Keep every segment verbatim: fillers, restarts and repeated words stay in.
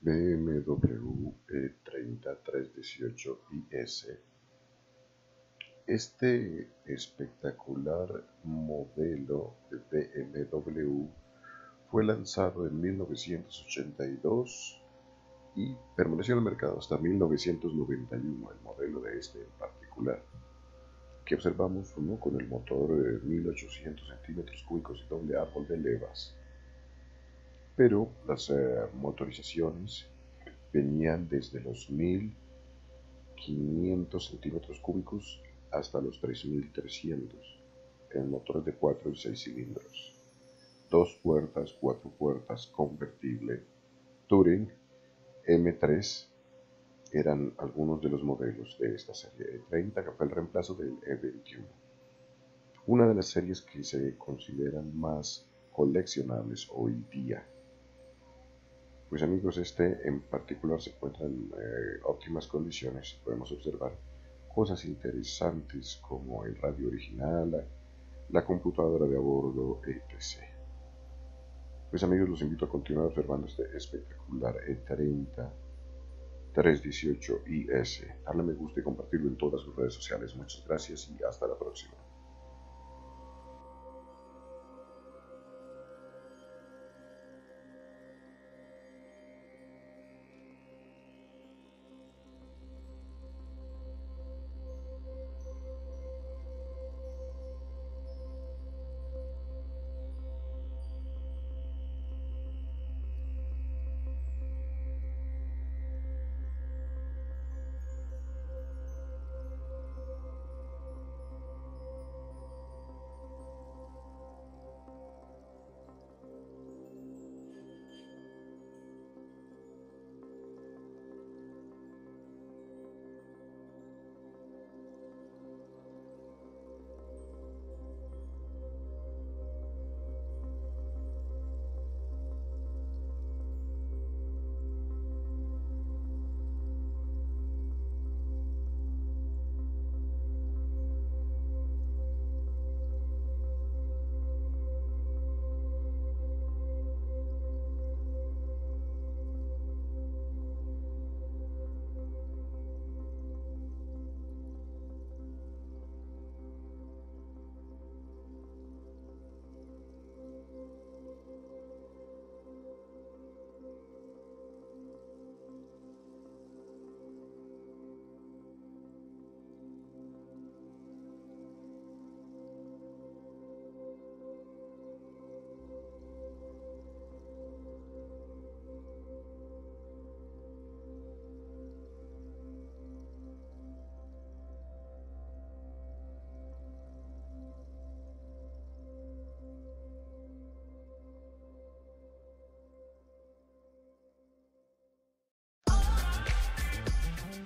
B M W E treinta trescientos dieciocho i ese. Este espectacular modelo de B M W fue lanzado en mil novecientos ochenta y dos y permaneció en el mercado hasta mil novecientos noventa y uno, el modelo de este en particular. Aquí observamos uno con el motor de mil ochocientos centímetros cúbicos y doble árbol de levas. Pero las eh, motorizaciones venían desde los mil quinientos centímetros cúbicos hasta los tres mil trescientos en motores de cuatro y seis cilindros, dos puertas, cuatro puertas, convertible, Touring, eme tres, eran algunos de los modelos de esta serie E treinta, que fue el reemplazo del E veintiuno. Una de las series que se consideran más coleccionables hoy día. Pues amigos, este en particular se encuentra en eh, óptimas condiciones. Podemos observar cosas interesantes como el radio original, la, la computadora de a bordo, etcétera. Pues amigos, los invito a continuar observando este espectacular E treinta trescientos dieciocho i ese. Darle me gusta y compartirlo en todas sus redes sociales. Muchas gracias y hasta la próxima.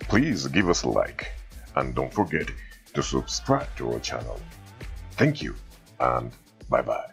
Please give us a like and don't forget to subscribe to our channel. Thank you and bye bye.